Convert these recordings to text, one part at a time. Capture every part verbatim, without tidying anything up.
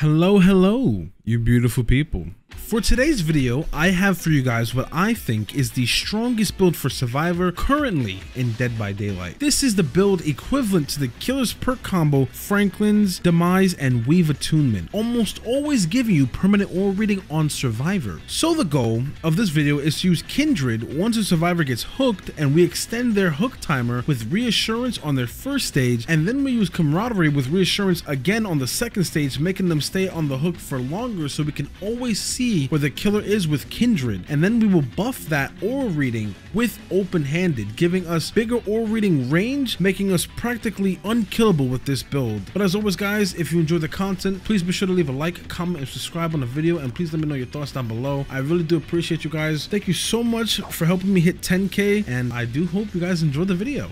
Hello, hello, you beautiful people. For today's video, I have for you guys what I think is the strongest build for Survivor currently in Dead by Daylight. This is the build equivalent to the Killer's Perk combo, Franklin's Demise, and Weave Attunement, almost always giving you permanent aura reading on Survivor. So the goal of this video is to use Kindred once a Survivor gets hooked, and we extend their hook timer with Reassurance on their first stage, and then we use Camaraderie with Reassurance again on the second stage, making them stay on the hook for longer so we can always see where the killer is with Kindred, and then we will buff that aura reading with Open-Handed, giving us bigger aura reading range, making us practically unkillable with this build. But as always guys, if you enjoyed the content, please be sure to leave a like, comment, and subscribe on the video, and please let me know your thoughts down below. I really do appreciate you guys. Thank you so much for helping me hit ten K, and I do hope you guys enjoyed the video.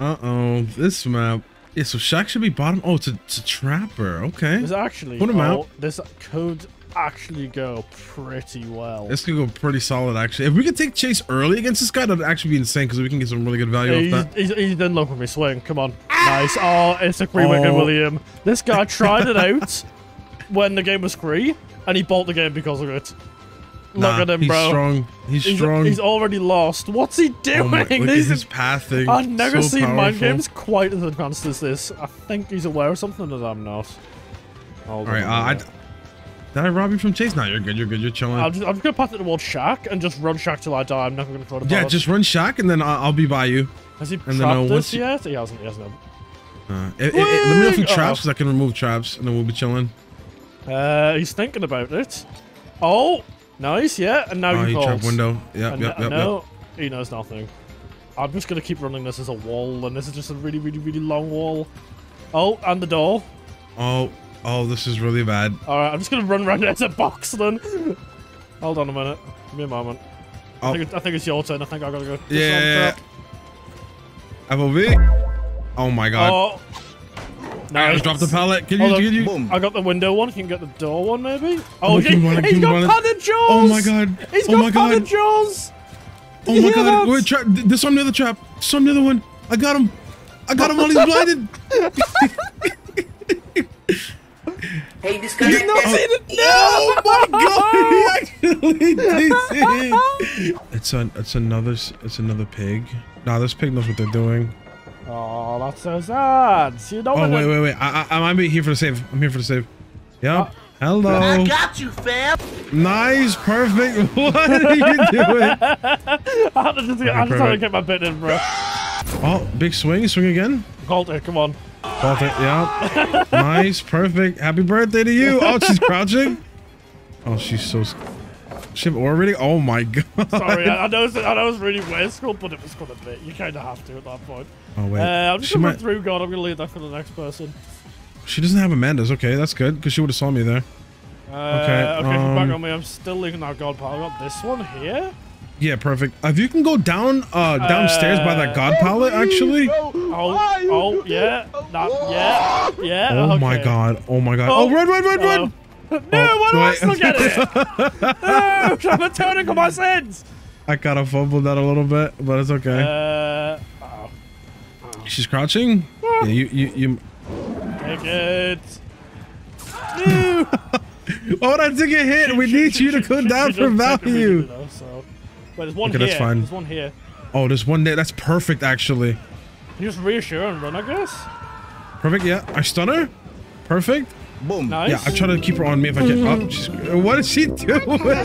Uh-oh, this map. Yeah, so Shaq should be bottom. Oh, it's a, it's a trapper. Okay. There's actually, put him oh, out. This code actually go pretty well. This could go pretty solid actually. If we could take chase early against this guy, that'd actually be insane because we can get some really good value yeah, off he's, that. He's, he's done luck with his swing. Come on. Nice. Oh, it's a free oh. wicket, William. This guy tried it out when the game was free, and he bought the game because of it. Nah, look at him, he's bro. Strong. He's, he's strong. He's already lost. What's he doing? Oh my, look at his pathing. I've never so seen powerful. Mind games quite as advanced as this. I think he's aware of something that I'm not. All right. Uh, I... Did I rob you from chase? No, you're good. You're good. You're chilling. I'm just, I'm just gonna pass it towards Shaq and just run Shaq till I die. I'm not gonna try to. Yeah, just run Shaq and then I'll, I'll be by you. Has he and trapped then this you... yet? He hasn't. He hasn't. Uh, it, it, it, let me know if he traps because uh -oh. I can remove traps and then we'll be chilling. Uh, he's thinking about it. Oh, nice. Yeah, and now oh, you he trap window. Yeah, yeah, yeah. He knows nothing. I'm just gonna keep running this as a wall, and this is just a really, really, really long wall. Oh, and the door. Oh. Oh, this is really bad. Alright, I'm just gonna run around as a box then. Hold on a minute. Give me a moment. Oh. I, think it, I think it's your turn. I think I gotta go. Yeah. F O V. Oh my god. Oh. Nice. I just dropped the pallet. Can you, can you? Boom. I got the window one. You can get the door one maybe. Oh, he, running, he's got padded jaws. Oh my god. He's oh got padded jaws. Did oh my god. Wait, trap. There's some near the trap. Some near the one. I got him. I got him while he's blinded. Hey, this guy. He's not in it. No! Oh my god! He actually did it. It's an, it's another, it's another pig. Nah, this pig knows what they're doing. Oh, that's so sad. You don't. Oh wait, wait, wait! I, I, I'm here for the save. I'm here for the save. Yep. Uh, Hello. I got you, fam. Nice, perfect. What are you doing? I'm just, okay, I'm just trying to get my bit in, bro. Oh, big swing, swing again. Hold it. Come on. Got it, yeah. Nice, perfect. Happy birthday to you. Oh, she's crouching. Oh, she's so. She have aura reading? Oh my god. Sorry, I, I know it's, I know it's really wasteful, but it was gonna be. You kind of have to at that point. Oh wait. Uh, I'm just she gonna might... run through. God, I'm gonna leave that for the next person. She doesn't have Amanda's. Okay, that's good because she would have saw me there. Uh, okay. Okay, um... back on me. I'm still leaving that god pallet. I got this one here. Yeah, perfect. If you can go down, uh, downstairs uh, by that god pallet, actually. Oh, oh, yeah, not, yeah, yeah. Oh okay. my god! Oh my god! Oh, oh run, run, run, oh. run! No, oh, why do I still get it? No, I'm atoning for my sins. I kind of fumbled that a little bit, but it's okay. Uh, oh. Oh. She's crouching. Oh. Yeah, you, you, you. Take it. No. Oh, I took a hit. She, we she, need she, you she, to come down for value. Wait, there's one okay, here. That's fine. There's one here. Oh, there's one there. That's perfect, actually. You just reassure and run, I guess. Perfect. Yeah, I stun her. Perfect. Boom. Nice. Yeah, I try to keep her on me if I can. Oh, she's, what is she doing? Oh my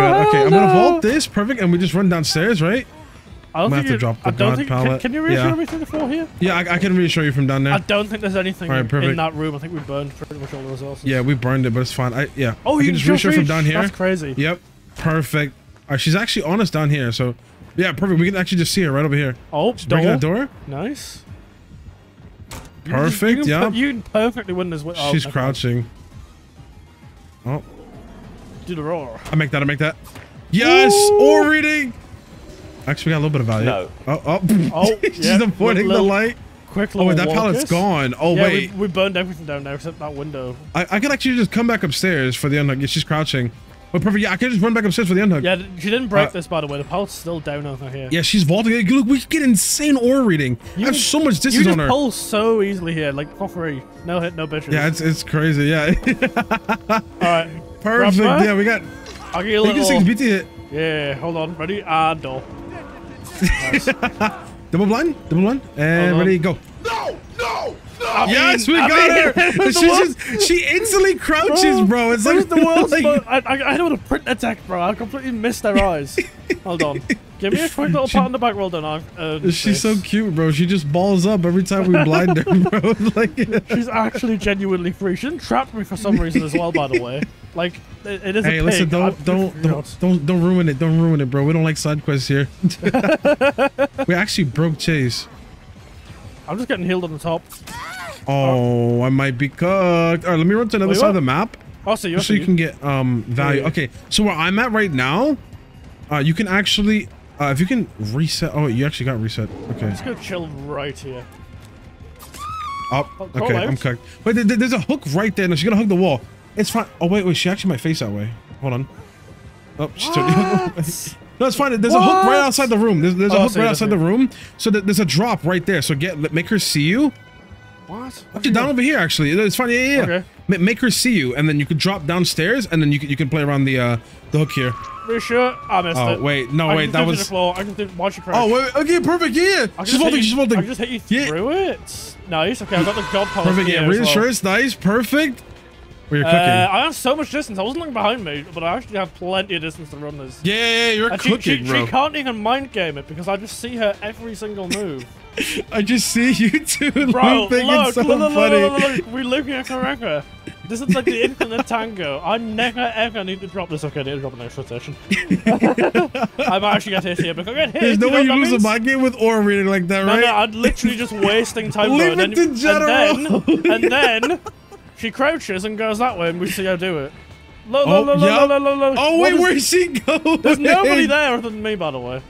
god. Okay, I'm gonna vault this. Perfect, and we just run downstairs, right? I don't I'm gonna think have to drop the I don't think, pallet. Can, can you reassure yeah. me through the floor here? Yeah, I, I can reassure you from down there. I don't think there's anything right, in that room. I think we burned pretty much all the resources. Yeah, we burned it, but it's fine. I yeah. Oh, I you can just reassure reach. From down here. That's crazy. Yep. Perfect. Right, she's actually on us down here, so yeah, perfect. We can actually just see her right over here. Oh, she's door. Breaking that door. Nice. Perfect. You can, yeah. You can perfectly win this. Oh, she's okay. crouching. Oh. Do the roar. I make that. I make that. Yes. Or reading. Actually, we got a little bit of value. No. Oh, oh. oh She's yeah. avoiding little, the light. Quick little oh, wait, that pallet's kiss. Gone. Oh, yeah, wait. We, we burned everything down there except that window. I, I could actually just come back upstairs for the unhook. She's crouching. Oh, perfect. Yeah, I could just run back upstairs for the unhook. Yeah, she didn't break uh, this, by the way. The pulse still down over here. Yeah, she's vaulting. Look, we get insane aura reading. You, I have so much distance on her. You just pulse so easily here, like for free. No hit, no bitches. Yeah, it's it's crazy. Yeah. All right. Perfect. Yeah, we got. I'll get you a little. Six B T hit. Yeah, hold on. Ready? Ah, door. Nice. Double blind. Double blind. And ready? Go. No! No! I yes, mean, we got I mean, her! She, just, she instantly crouches, bro. bro. It's like the world's like, I, I, I don't want to print attack, bro. I completely missed her eyes. Hold on. Give me a quick little pat on the back roll, then I'll... Uh, she's so cute, bro. She just balls up every time we blind her, bro. Like, she's actually genuinely free. She didn't trap me for some reason as well, by the way. Like, it, it is hey, a pig. Hey, listen, don't, don't, don't, don't, don't ruin it. Don't ruin it, bro. We don't like side quests here. We actually broke Chase. I'm just getting healed on the top. Oh, oh, I might be cooked. All right, let me run to another oh, side of the map. Oh, so you, so you, you can get um value. Yeah. Okay, so where I'm at right now, uh, you can actually, uh, if you can reset. Oh, you actually got reset. Okay. Let's go chill right here. Up. Oh, okay, out. I'm cooked. Wait, there, there's a hook right there. No, she's gonna hug the wall. It's fine. Oh wait, wait, she actually might face that way. Hold on. Oh, she's turned. No, it's fine. There's what? a hook right outside the room. There's, there's oh, a hook so right outside the room. So th there's a drop right there. So get make her see you. What? Actually, down over here, actually. It's fine. Yeah, yeah, yeah. Okay. Ma make her see you, and then you can drop downstairs, and then you can, you can play around the uh, the hook here. Are you sure? I missed oh, it. Oh, wait. No, I wait. That was... Floor. I can watch you crash. Oh, wait. Okay, perfect. Yeah. I she's holding. She's holding. I can just hit you through yeah. it. Nice. Okay, I got the job power. Perfect. Yeah, reassurance. Well. Nice. Perfect. Well, you're uh, I have so much distance. I wasn't looking behind me, but I actually have plenty of distance to run this. Yeah, yeah, yeah you're and cooking, she, she, bro. She can't even mind game it because I just see her every single move. I just see you two bro, looping. Look, it's so look, look, funny. Look, look, look, we're looping a corrector. This is like the infinite tango. I never ever need to drop this. Okay, I need to drop an extra session. I'm actually got hit here because I get hit. There's no way you lose means? a mind game with aura reading like that, right? No, no, I'm literally just wasting time. Leave it to general. And then. And then she crouches and goes that way, and we see her do it. Lo, lo, oh, lo, lo, yep. lo, lo, lo, lo. Oh wait, where is she going? There's nobody there other than me, by the way.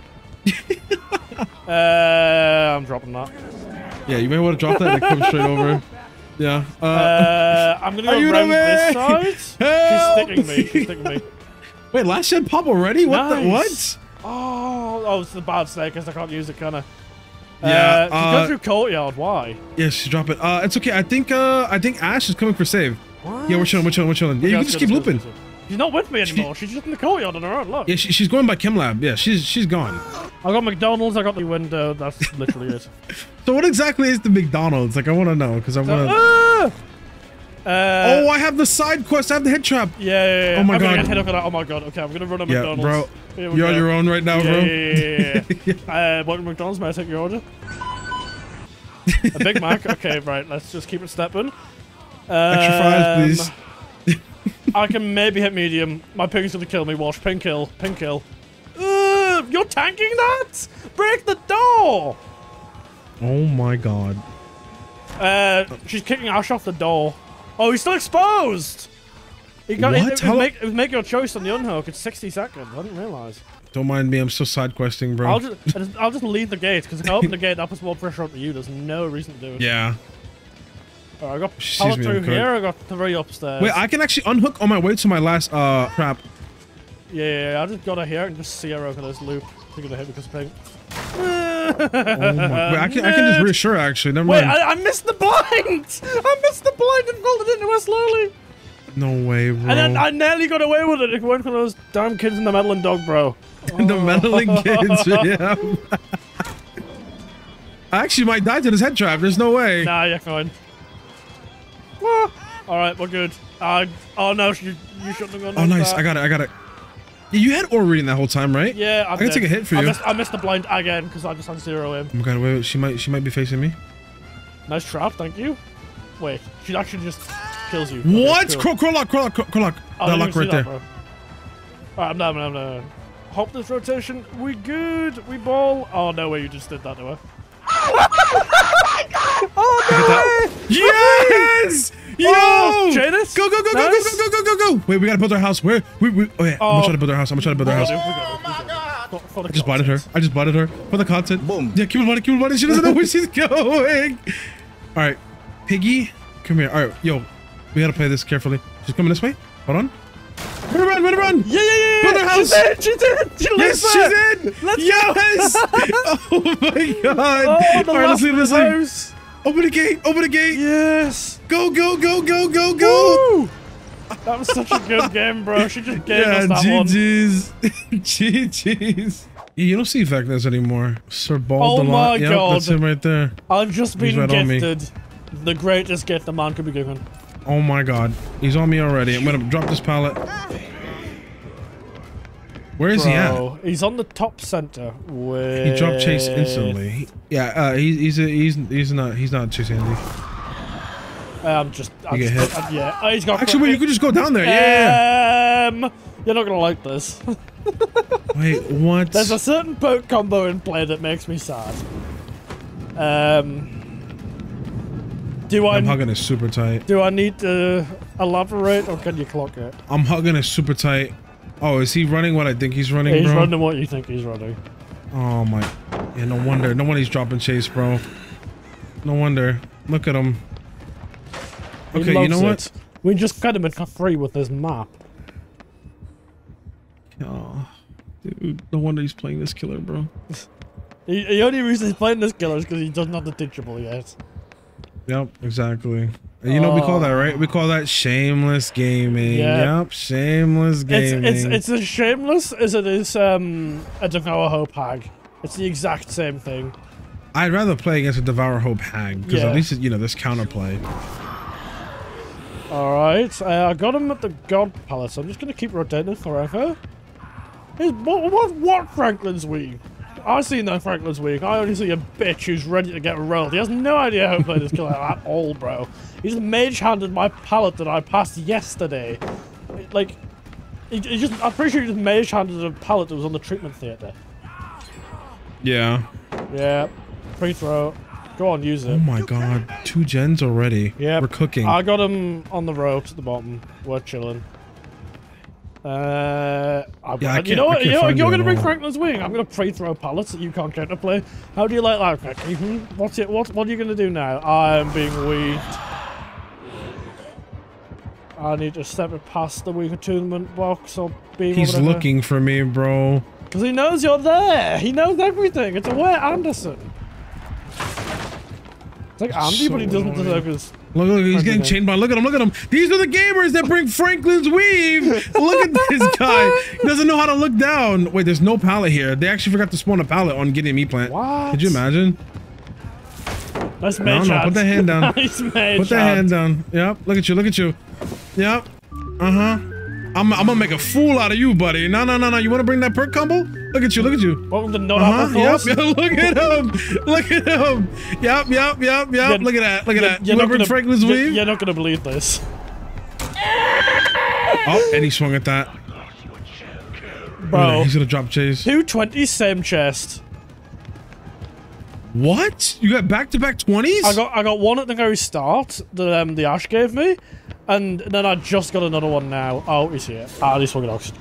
uh, I'm dropping that. Yeah, you may want to drop that and come straight over. Yeah. Uh, uh, I'm gonna go around this side. Help! She's sticking me. She's sticking me. Wait, last shed pop already? What? Nice. The, what? Oh, oh, it's the bad snake because I can't use it, can I? Yeah, uh, uh, go through courtyard. Why? Yeah, she's dropping. Uh, it's okay. I think. Uh, I think Ash is coming for save. What? Yeah, we're chilling. We're chilling. We're chilling. Yeah, okay, you can just keep looping. She's not with me anymore. She, she's just in the courtyard on her own. Look. Yeah, she, she's going by Chemlab. Yeah, she's she's gone. I got McDonald's. I got the window. That's literally it. So what exactly is the McDonald's? Like I want to know because I want to. Uh, uh, oh, I have the side quest. I have the head trap. Yeah. yeah, yeah. Oh my I'm god. Head up oh my god. Okay, I'm gonna run a yeah, McDonald's. Bro. You're go. on your own right now, yeah, bro. Yeah, yeah, yeah. uh, what McDonald's? May I take your order? A Big Mac? Okay, right. Let's just keep it stepping. Um, Extra fries, please. I can maybe hit medium. My pig's gonna kill me. Wash. Pin kill. Pin kill. Uh, you're tanking that? Break the door! Oh my god. Uh, she's kicking Ash off the door. Oh, he's still exposed! You got it, it, it, make, it make your choice on the unhook. It's sixty seconds. I didn't realize. Don't mind me. I'm still side questing, bro. I'll just, I'll just leave the gate because if I open the gate, that puts more pressure onto you. There's no reason to do it. Yeah. All right, I got power through here. I got three upstairs. Wait, I can actually unhook on my way to my last uh trap. Yeah, yeah, I just got her here and just see her over this loop. We're gonna hit because pig. Oh my. Wait, I can Nerd. I can just reassure actually. Never Wait, mind. I, I missed the blind. I missed the blind and rolled it into her slowly. No way, bro. And then I nearly got away with it if it weren't for those damn kids in the meddling dog, bro. Oh. The meddling kids, yeah. I actually might die to this head trap. There's no way. Nah, you're fine. Ah. All right, we're good. Uh, oh, no, you, you shouldn't have gone. Oh, nice. That. I got it. I got it. You had aura reading that whole time, right? Yeah, I, I can take a hit for you. I missed, I missed the blind again because I just had zero in. Oh, my God. Wait, wait. She might, she might be facing me. Nice trap. Thank you. Wait, she actually just... kills you. Okay, what? Cool. Crow, crow lock, crow lock, crow lock. Oh, that lock right that, there. Alright, I'm done, I'm done. Hop this rotation. We good. We ball. Oh, no way. You just did that, no way. Oh, my God. Oh, no way. Yes. Yo. Oh, Jadis. Go, go, go, nice. go, go, go, go, go, go. Wait, we got to build our house. Where? We, we, oh, yeah. Oh. I'm going to try to build our house. I'm going to try to build our house. Oh, my God. For, for I just butted her. I just butted her. For the content. Boom. Yeah, keep it money, keep it money. She doesn't know where she's going. Alright. Piggy. Come here. Alright. Yo. We gotta play this carefully. She's coming this way. Hold on. run, run, run! Yeah, yeah, yeah! Her house. She's in! She's in! She yes, her. She's in! Let's yes! Go. Oh my god! Oh, the Alright, let's leave this house. Open the gate! Open the gate! Yes! Go, go, go, go, go, go! That was such a good game, bro. She just gave yeah, us that G Gs. One. G Gs. You don't see Vecna's anymore. Sir Bald oh a lot. Yep, god. That's him right there. I've just been right gifted the greatest gift a man could be given. Oh my god. He's on me already. I'm gonna drop this pallet. Where is Bro, he at? He's on the top center. Wait. He dropped Chase instantly. Yeah, uh, he, he's a, he's he's not he's not chasing Andy. I'm just. I'm you just get hit. I'm, yeah. Oh, he's got Actually, wait. You could just go down there. Yeah. Um, you're not gonna like this. Wait, what? There's a certain boat combo in play that makes me sad. Um. Do I? I'm hugging it super tight. Do I need to elaborate, or can you clock it? I'm hugging it super tight. Oh, is he running what I think he's running, yeah, he's bro? He's running what you think he's running. Oh my... Yeah, no wonder. No wonder he's dropping chase, bro. No wonder. Look at him. Okay, you know it. What? We just got him in free with his map. Oh, dude. No wonder he's playing this killer, bro. he, the only reason he's playing this killer is because he doesn't have the teachable yet. Yep, exactly. You know oh. we call that, right? We call that shameless gaming. Yep, yep shameless gaming. It's, it's it's as shameless as it is um, a Devour Hope Hag. It's the exact same thing. I'd rather play against a Devour Hope Hag because yeah. at least, it, you know, there's counterplay. All right, uh, I got him at the God Palace. I'm just going to keep rotating forever. What, what, what Franklin's Weave? I've seen that Franklin's Week. I only see a bitch who's ready to get rolled. He has no idea how to play this killer at all, bro. He just mage-handed my pallet that I passed yesterday. Like, he, he just, I'm pretty sure he just mage-handed a pallet that was on the treatment theater. Yeah. Yeah. Free throw. Go on, use it. Oh my god. Two gens already. Yeah. We're cooking. I got him on the ropes at the bottom. We're chilling. Uh, I, yeah, I you know what? You know, you're going to bring Franklin's Wing. I'm going to pre-throw pallets that you can't counterplay. How do you like that, Peck? Mm-hmm. What's it? What? What are you going to do now? I'm being weaved. I need to step it past the Weave Attunement box or beam. He's looking for me, bro. Because he knows you're there. He knows everything. It's a Ware Anderson. It's like Andy, so but he doesn't deserve his... Look, look, he's getting chained by... Look at him, look at him. These are the gamers that bring Franklin's Weave. Look at this guy. He doesn't know how to look down. Wait, there's no pallet here. They actually forgot to spawn a pallet on Gideon Meat Plant. What? Could you imagine? That's mage hand. Put that hand down. That's mage Put that hand down. Yep, look at you, look at you. Yep. Uh-huh. I'm, I'm gonna make a fool out of you, buddy. No, no, no, no. You wanna bring that perk combo? Look at you, look at you. Welcome to no uh-huh. force. Yep, yep, look at him. Look at him. Yep, yep, yep, yep. You're, look at that, look at you're, that. You're not, gonna, Franklin's you're, you're not gonna believe this. Oh, and he swung at that. Bro. He's gonna drop chase. two twenty, same chest. What? You got back-to-back twenties? I got I got one at the very start that um, the Ash gave me. And then I just got another one now. Oh, he's here. Ah, he's fucking oxygen.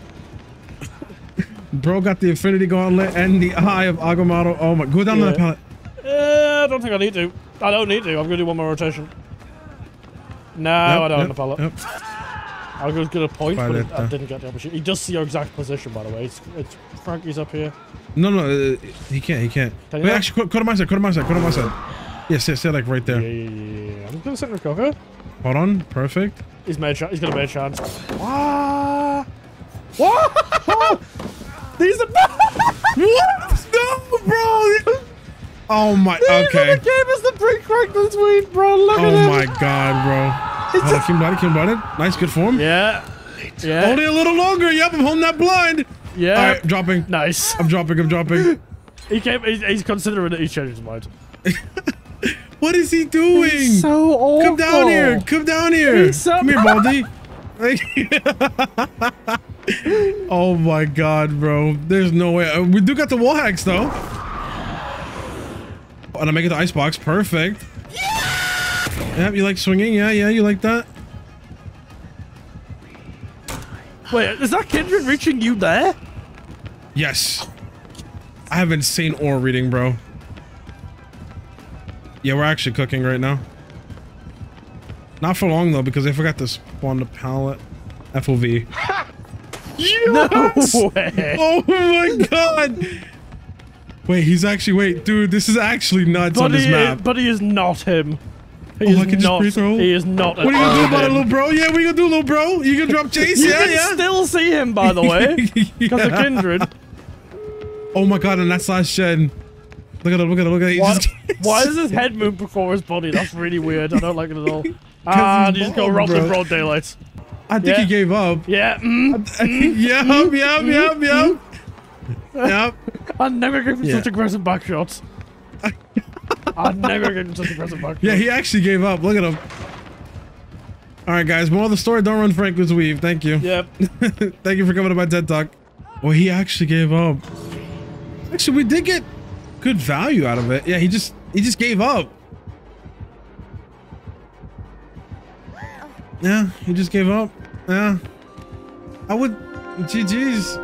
Bro got the Infinity Gauntlet and the Eye of Agamotto. Oh my, go down yeah. to that pallet. Uh, I don't think I need to. I don't need to. I'm going to do one more rotation. No, yep, I don't yep, have a pallet. Yep. I was going to point, but it, I didn't get the opportunity. He does see your exact position, by the way. It's, it's Frankie's up here. No, no, uh, he can't, he can't. Can Wait, actually, cut, cut on my side, cut on my side, cut on my side. Yes, yes, they're like right there. Yeah, yeah, yeah. I'm going to sit and recover. Hold on, perfect. He's made. He's got a made chance. What? What? These are what? No, bro. Oh my. These okay. These gave us the pre Franklin's Weave, bro. Look oh at him. Oh my god, bro. It's oh, just... Kim Blanton, Kim Blanton. Nice, good form. Yeah. Yeah. Only a little longer. Yep, I'm holding that blind. Yeah. All right, dropping. Nice. I'm dropping. I'm dropping. he came. He's, he's considering it. He changed his mind. What is he doing? He's so awful. Come down here. Come down here. So Come here, Baldy. Oh my god, bro. There's no way. We do got the wall hacks, though. And I make it the icebox. Perfect. Yeah! Yep, you like swinging? Yeah, yeah, you like that? Wait, is that Kindred reaching you there? Yes. I have insane aura reading, bro. Yeah, we're actually cooking right now. Not for long though, because they forgot to spawn the pallet. F O V. Yes! No way. Oh my god! Wait, he's actually wait, dude, this is actually nuts but on this map. Is, but he is not him. He oh, is I can not, just pre-throw. He is not. What are you gonna do about it, little bro? Yeah, what are you gonna do, little bro? You gonna drop chase? you yeah, can yeah. Still see him, by the way, because yeah. of Kindred. Oh my god, and that's last shed. Look at him! Look at him! Look at him! What, why does his head move before his body? That's really weird. I don't like it at all. Ah, you just go rob the broad daylight. I think yeah. he gave up. Yeah. Mm, mm, yep, mm, yep, mm, yep, mm. yep, yep. I'd never give him yeah. such aggressive back shots. I'd never give him such aggressive back shots. Yeah, he actually gave up. Look at him. All right, guys. Moral of the story, don't run Franklin's Weave. Thank you. Yep. Thank you for coming to my TED Talk. Well, he actually gave up. Actually, we did get good value out of it. Yeah, he just he just gave up. Yeah, he just gave up. Yeah. I would... G G's.